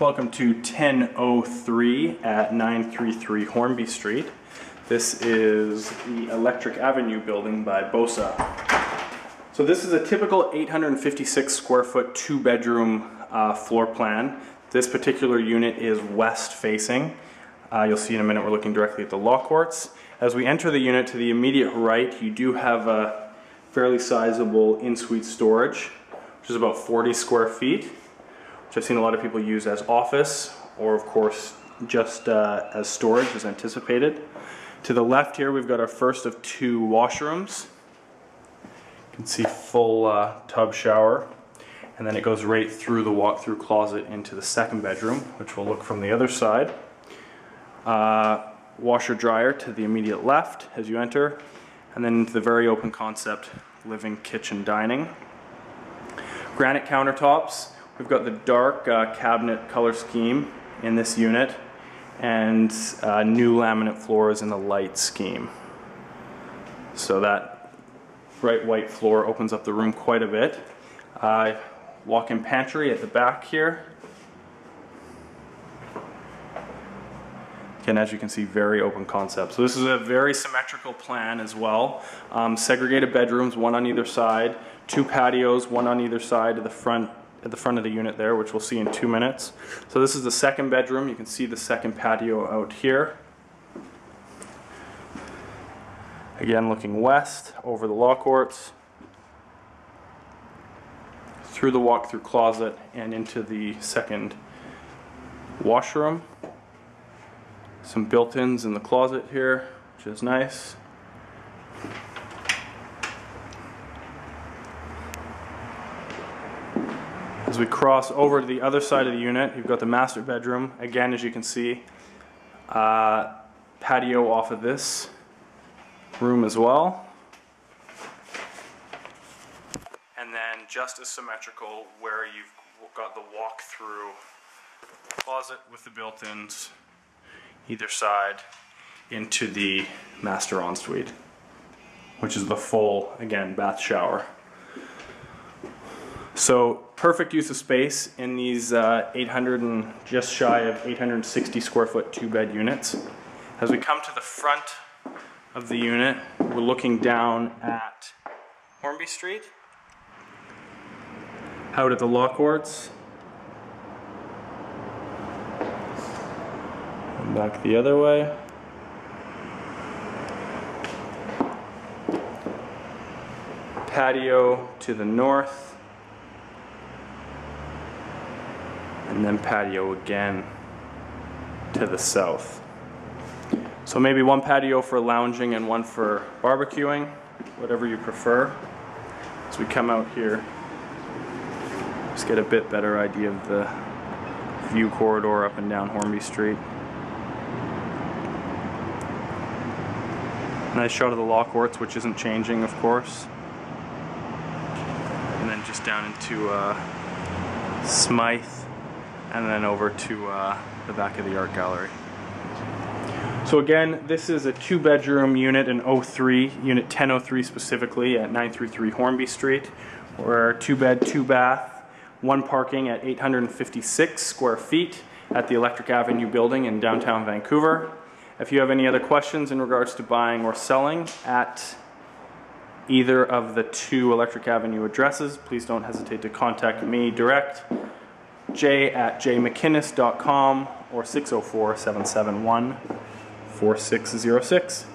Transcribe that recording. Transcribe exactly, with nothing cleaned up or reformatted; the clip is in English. Welcome to ten oh three at nine thirty-three Hornby Street. This is the Electric Avenue building by Bosa. So this is a typical eight hundred fifty-six square foot two bedroom uh, floor plan. This particular unit is west facing. Uh, you'll see in a minute we're looking directly at the law courts. As we enter the unit, to the immediate right you do have a fairly sizable in-suite storage, which is about forty square feet, which I've seen a lot of people use as office or of course just uh, as storage as anticipated. To the left here we've got our first of two washrooms. You can see full uh, tub shower, and then it goes right through the walk-through closet into the second bedroom, which we'll look from the other side. Uh, washer dryer to the immediate left as you enter, and then into the very open concept living kitchen dining. Granite countertops. We've got the dark uh, cabinet color scheme in this unit, and uh, new laminate floors in the light scheme. So that bright white floor opens up the room quite a bit. Uh, walk-in pantry at the back here. Again, as you can see, very open concept. So this is a very symmetrical plan as well. Um, segregated bedrooms, one on either side, two patios, one on either side of the front at the front of the unit there, which we'll see in two minutes. So this is the second bedroom. You can see the second patio out here. Again, looking west over the law courts, through the walk-through closet and into the second washroom. Some built-ins in the closet here, which is nice. As we cross over to the other side of the unit, you've got the master bedroom. Again, as you can see, uh, patio off of this room as well. And then just as symmetrical, where you've got the walk-through closet with the built-ins either side into the master ensuite, which is the full, again, bath shower. So perfect use of space in these uh, eight hundred and just shy of eight hundred sixty square foot two bed units. As we come to the front of the unit, we're looking down at Hornby Street, out at the law courts, back the other way. Patio to the north, and then patio again to the south. So maybe one patio for lounging and one for barbecuing, whatever you prefer. As we come out here, just get a bit better idea of the view corridor up and down Hornby Street. Nice shot of the law courts, which isn't changing, of course. And then just down into uh, Smythe, and then over to uh, the back of the art gallery. So again, this is a two-bedroom unit in oh three, unit ten oh three specifically, at nine thirty-three Hornby Street. We're two-bed, two-bath, one parking at eight hundred fifty-six square feet at the Electric Avenue building in downtown Vancouver. If you have any other questions in regards to buying or selling at either of the two Electric Avenue addresses, please don't hesitate to contact me direct, Jay at jay mckinnes dot com or six oh four, seven seven one, four six oh six.